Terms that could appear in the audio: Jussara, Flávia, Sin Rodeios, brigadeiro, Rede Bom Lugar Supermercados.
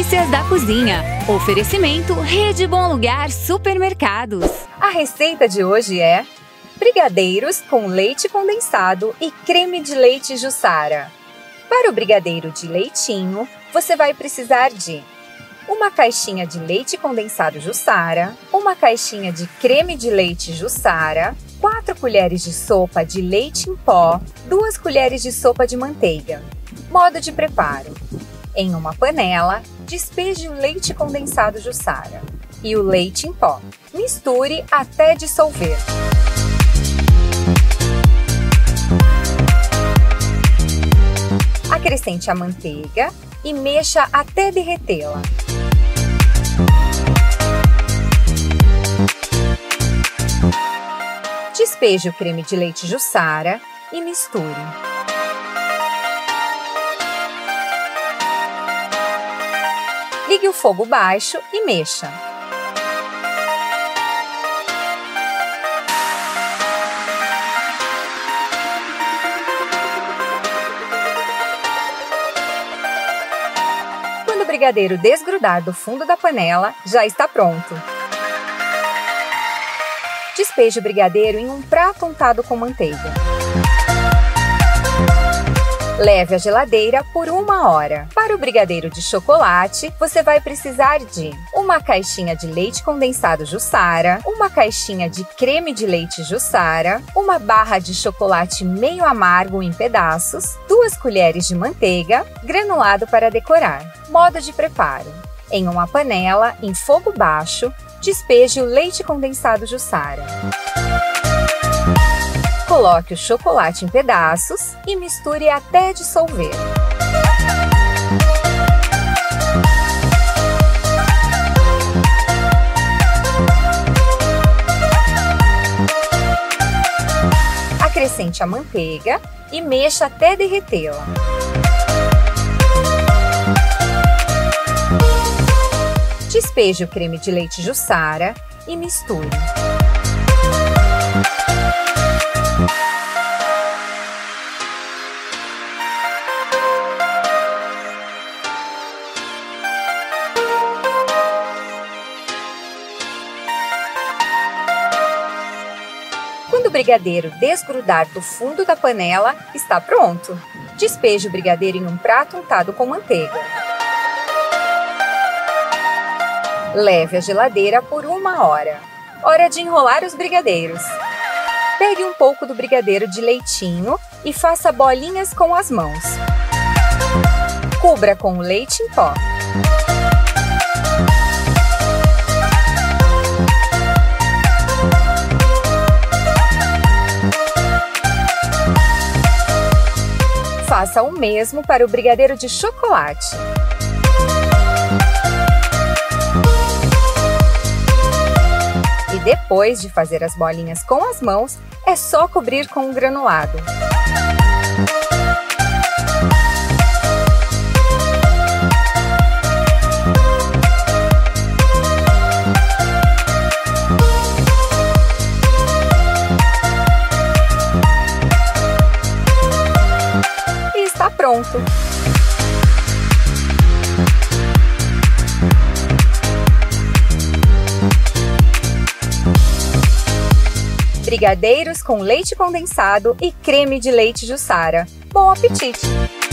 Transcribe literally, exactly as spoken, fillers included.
Notícias da Cozinha. Oferecimento Rede Bom Lugar Supermercados. A receita de hoje é brigadeiros com leite condensado e creme de leite Jussara. Para o brigadeiro de leitinho, você vai precisar de uma caixinha de leite condensado Jussara, uma caixinha de creme de leite Jussara, quatro colheres de sopa de leite em pó, duas colheres de sopa de manteiga. Modo de preparo. Em uma panela, despeje o leite condensado Jussara e o leite em pó. Misture até dissolver. Acrescente a manteiga e mexa até derretê-la. Despeje o creme de leite Jussara e misture. Ligue o fogo baixo e mexa. Quando o brigadeiro desgrudar do fundo da panela, já está pronto. Despeje o brigadeiro em um prato untado com manteiga. Leve à geladeira por uma hora. Para o brigadeiro de chocolate, você vai precisar de uma caixinha de leite condensado Jussara, uma caixinha de creme de leite Jussara, uma barra de chocolate meio amargo em pedaços, duas colheres de manteiga, granulado para decorar. Modo de preparo. Em uma panela, em fogo baixo, despeje o leite condensado Jussara. Coloque o chocolate em pedaços e misture até dissolver. Acrescente a manteiga e mexa até derretê-la. Despeje o creme de leite Jussara e misture. Quando o brigadeiro desgrudar do fundo da panela, está pronto. Despeje o brigadeiro em um prato untado com manteiga. Leve à geladeira por uma hora. Hora de enrolar os brigadeiros. Pegue um pouco do brigadeiro de leitinho e faça bolinhas com as mãos. Cubra com o leite em pó. Faça o mesmo para o brigadeiro de chocolate. Depois de fazer as bolinhas com as mãos, é só cobrir com o granulado. E está pronto! Brigadeiros com leite condensado e creme de leite Jussara. Bom apetite!